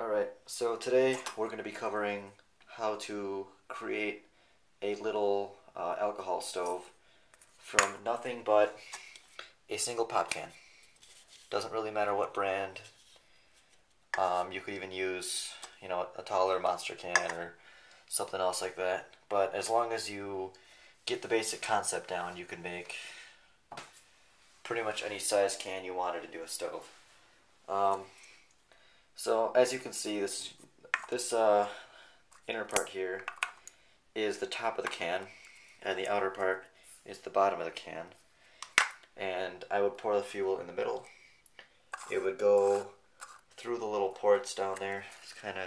Alright, so today we're going to be covering how to create a little alcohol stove from nothing but a single pop can. Doesn't really matter what brand. You could even use, you know, a taller Monster can or something else like that. But as long as you get the basic concept down, you can make pretty much any size can you wanted to do a stove. So as you can see, this inner part here is the top of the can, and the outer part is the bottom of the can. And I would pour the fuel in the middle. It would go through the little ports down there. It's kind of,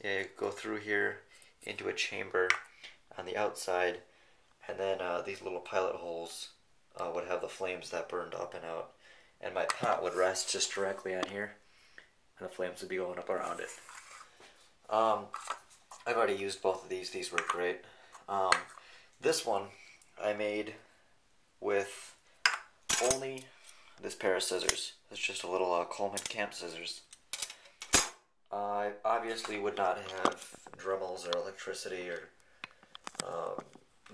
it go through here into a chamber on the outside, and then these little pilot holes would have the flames that burned up and out, and my pot would rest just directly on here. The flames would be going up around it. I've already used both of these. These were great. This one I made with only this pair of scissors. It's just a little Coleman camp scissors. I obviously would not have Dremels or electricity or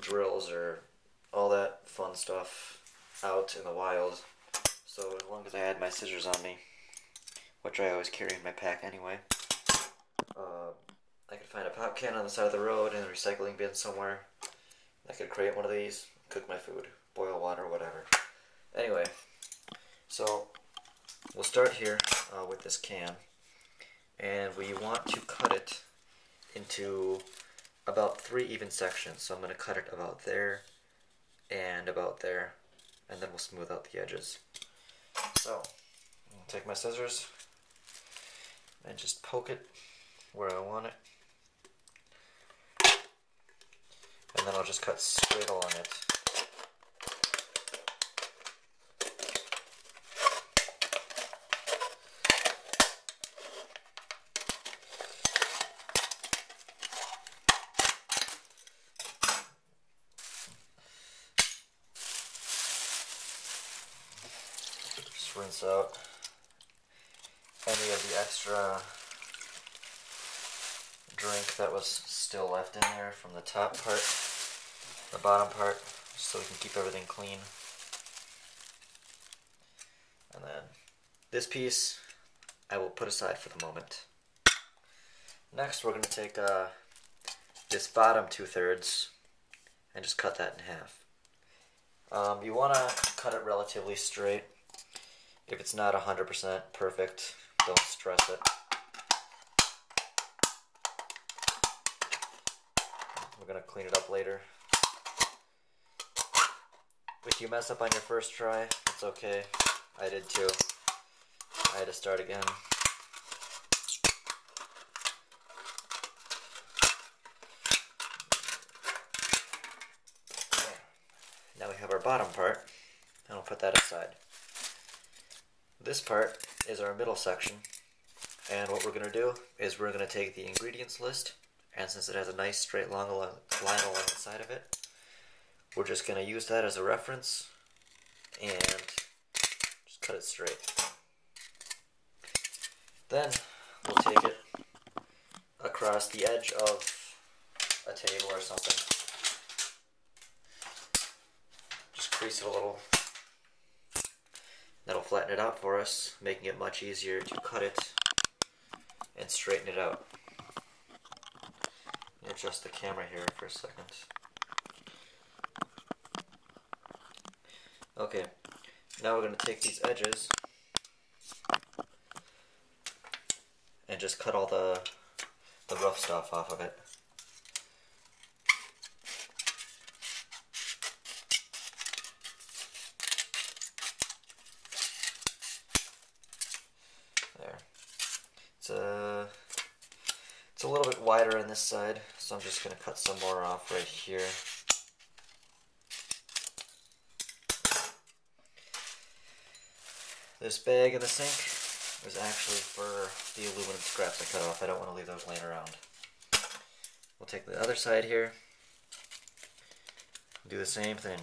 drills or all that fun stuff out in the wild. So as long as I had my scissors on me, which I always carry in my pack anyway. I could find a pop can on the side of the road in a recycling bin somewhere. I could create one of these, cook my food, boil water, whatever. Anyway, so we'll start here with this can, and we want to cut it into about 3 even sections. So I'm going to cut it about there and about there, and then we'll smooth out the edges. So I'll take my scissors and just poke it where I want it, and then I'll just cut straight along it. Just rinse out any of the extra drink that was still left in there from the top part, the bottom part, so we can keep everything clean. And then this piece I will put aside for the moment. Next we're going to take this bottom 2/3 and just cut that in half. You want to cut it relatively straight. If it's not 100% perfect, don't stress it. We're going to clean it up later. If you mess up on your first try, it's okay. I did too. I had to start again. Now we have our bottom part, and I'll put that aside. This part is our middle section, and what we're going to do is we're going to take the ingredients list, and since it has a nice straight long line along the side of it, we're just going to use that as a reference and just cut it straight. Then we'll take it across the edge of a table or something. Just crease it a little. That'll flatten it out for us, making it much easier to cut it and straighten it out. Adjust the camera here for a second. Okay, now we're going to take these edges and just cut all the rough stuff off of it. It's a little bit wider on this side, so I'm just going to cut some more off right here. This bag in the sink is actually for the aluminum scraps I cut off. I don't want to leave those laying around. We'll take the other side here, do the same thing.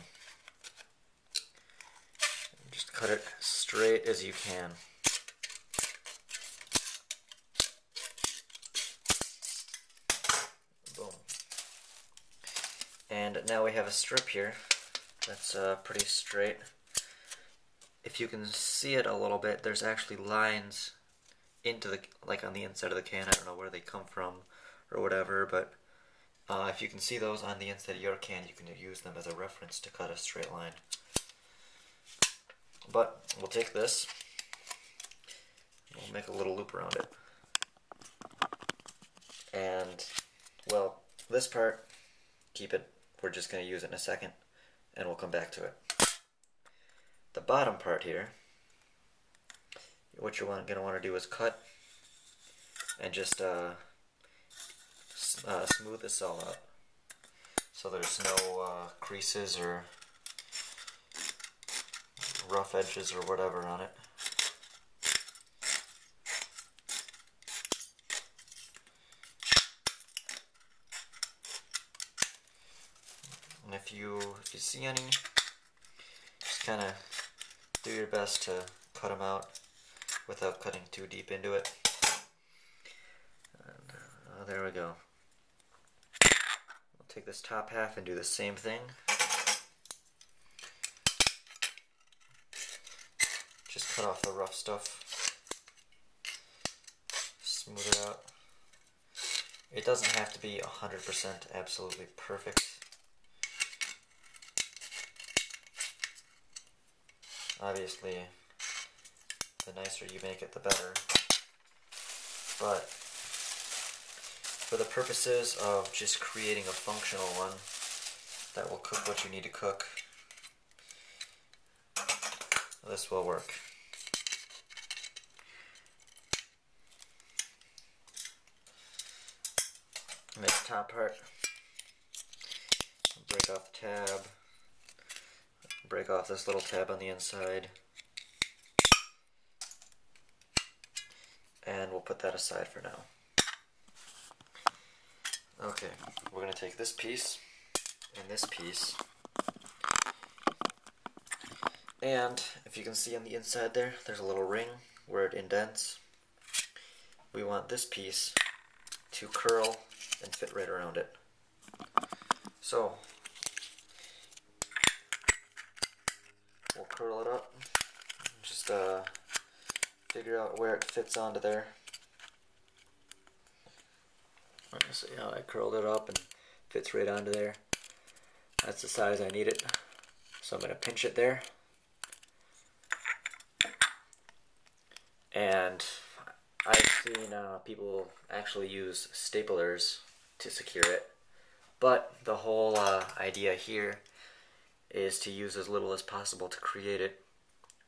Just cut it straight as you can. And now we have a strip here that's pretty straight. If you can see it a little bit, there's actually lines into the, like on the inside of the can. I don't know where they come from or whatever, but if you can see those on the inside of your can, you can use them as a reference to cut a straight line. But we'll take this, we'll make a little loop around it. And, well, this part, keep it. We're just going to use it in a second, and we'll come back to it. The bottom part here, what you're going to want to do is cut and just smooth this all out so there's no creases or rough edges or whatever on it. And if you see any, just kind of do your best to cut them out without cutting too deep into it. And, there we go. I'll take this top half and do the same thing. Just cut off the rough stuff. Smooth it out. It doesn't have to be 100% absolutely perfect. Obviously, the nicer you make it, the better. But for the purposes of just creating a functional one that will cook what you need to cook, this will work. Make the top part. Break off the tab. Break off this little tab on the inside, and we'll put that aside for now. Okay, we're going to take this piece and this piece, and if you can see on the inside there, there's a little ring where it indents. We want this piece to curl and fit right around it. So we'll curl it up, just figure out where it fits onto there. See how I curled it up and fits right onto there. That's the size I need it. So I'm going to pinch it there. And I've seen people actually use staplers to secure it. But the whole idea here is to use as little as possible to create it,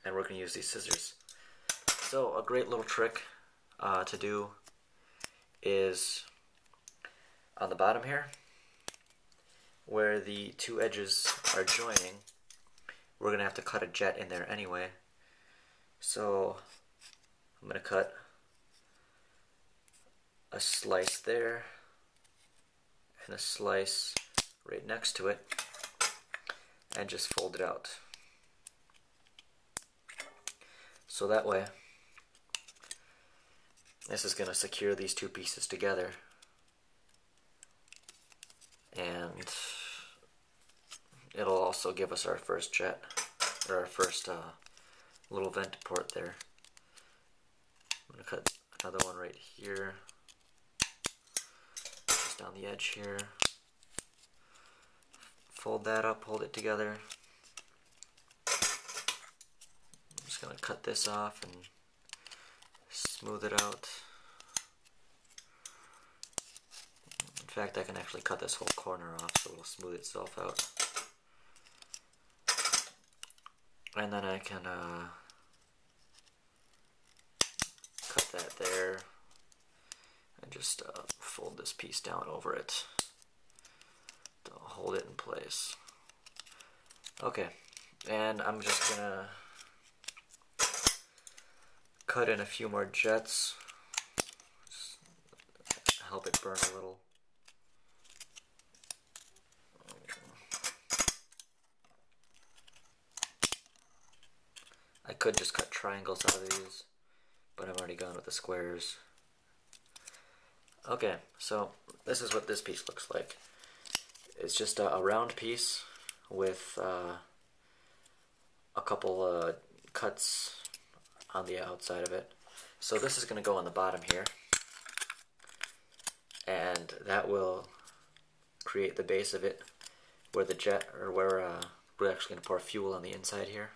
and we're going to use these scissors. So a great little trick to do is on the bottom here, where the two edges are joining, we're going to have to cut a jet in there anyway. So I'm going to cut a slice there and a slice right next to it, and just fold it out. So that way, this is going to secure these two pieces together. And it'll also give us our first jet, or our first little vent port there. I'm going to cut another one right here, just down the edge here. Fold that up, hold it together. I'm just going to cut this off and smooth it out. In fact, I can actually cut this whole corner off so it'll smooth itself out. And then I can cut that there and just fold this piece down over it. Hold it in place. Okay, and I'm just gonna cut in a few more jets, just help it burn a little. I could just cut triangles out of these, but I've already gone with the squares. Okay, so this is what this piece looks like. It's just a round piece with a couple cuts on the outside of it. So this is going to go on the bottom here, and that will create the base of it where the jet, or where we're actually going to pour fuel on the inside here.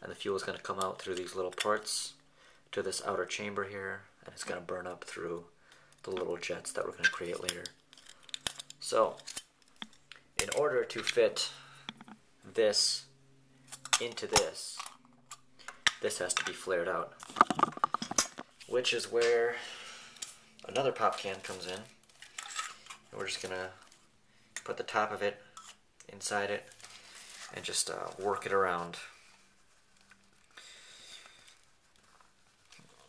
And the fuel is going to come out through these little ports to this outer chamber here, and it's going to burn up through the little jets that we're going to create later. So in order to fit this into this, this has to be flared out, which is where another pop can comes in. And we're just going to put the top of it inside it and just work it around.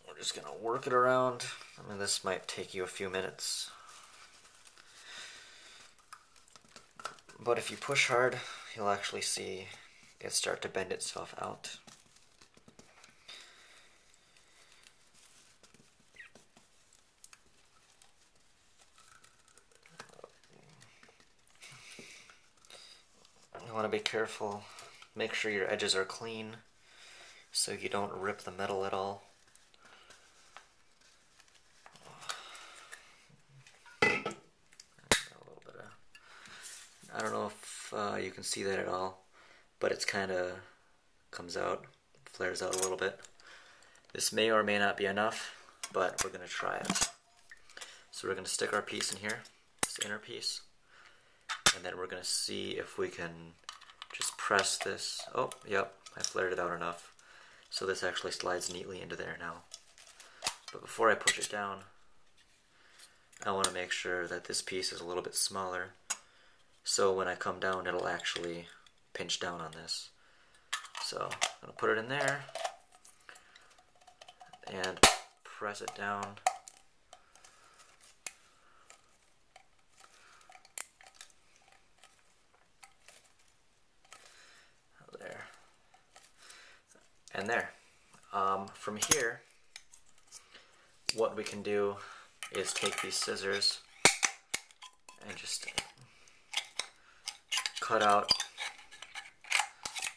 We're just going to work it around. I mean, this might take you a few minutes. But if you push hard, you'll actually see it start to bend itself out. You want to be careful. Make sure your edges are clean so you don't rip the metal at all. I don't know if you can see that at all, but it's kind of comes out, flares out a little bit. This may or may not be enough, but we're going to try it. So we're going to stick our piece in here, this inner piece, and then we're going to see if we can just press this. Oh, yep, I flared it out enough. So this actually slides neatly into there now. But before I push it down, I want to make sure that this piece is a little bit smaller. So when I come down, it'll actually pinch down on this. So I'm gonna put it in there and press it down. There. And there. From here, what we can do is take these scissors and just cut out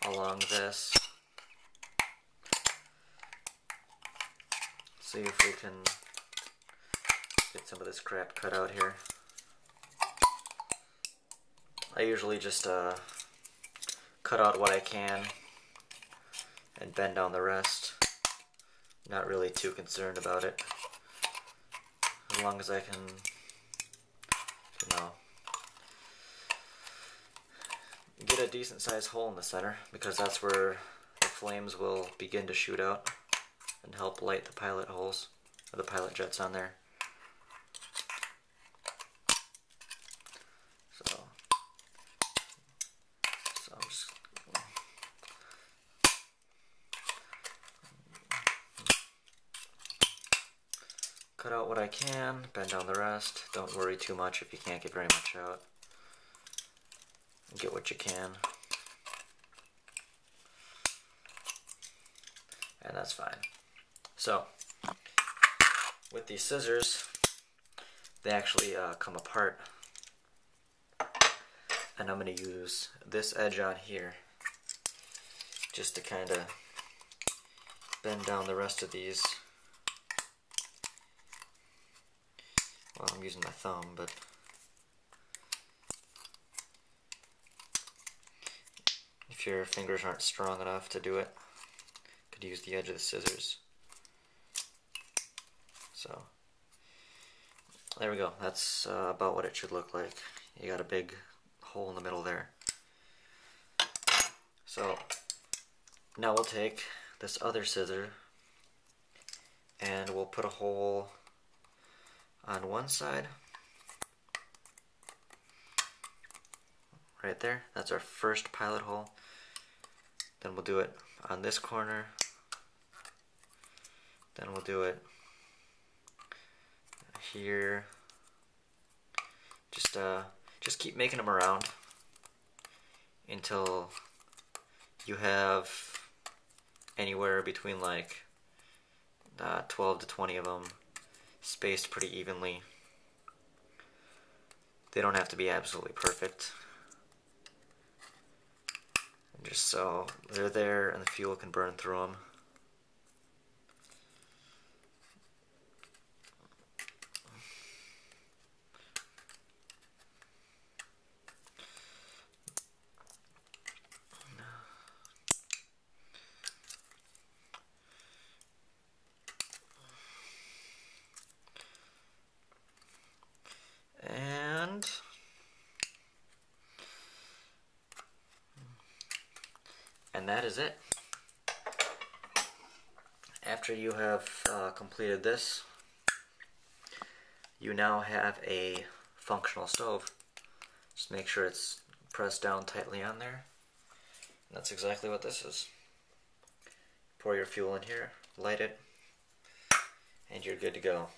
along this. See if we can get some of this crap cut out here. I usually just cut out what I can and bend down the rest. Not really too concerned about it. As long as I can, you know, get a decent sized hole in the center, because that's where the flames will begin to shoot out and help light the pilot holes, or the pilot jets on there. So I'm just cut out what I can, bend down the rest. Don't worry too much if you can't get very much out. Get what you can, and that's fine. So with these scissors, they actually come apart, and I'm going to use this edge on here just to kind of bend down the rest of these. Well, I'm using my thumb, but if your fingers aren't strong enough to do it, you could use the edge of the scissors. So there we go. That's about what it should look like. You got a big hole in the middle there. So now we'll take this other scissor and we'll put a hole on one side. Right there, that's our first pilot hole. Then we'll do it on this corner. Then we'll do it here. Just keep making them around until you have anywhere between like 12 to 20 of them spaced pretty evenly. They don't have to be absolutely perfect. And just so they're there and the fuel can burn through them. And that is it. After you have completed this, you now have a functional stove. Just make sure it's pressed down tightly on there. And that's exactly what this is. Pour your fuel in here, light it, and you're good to go.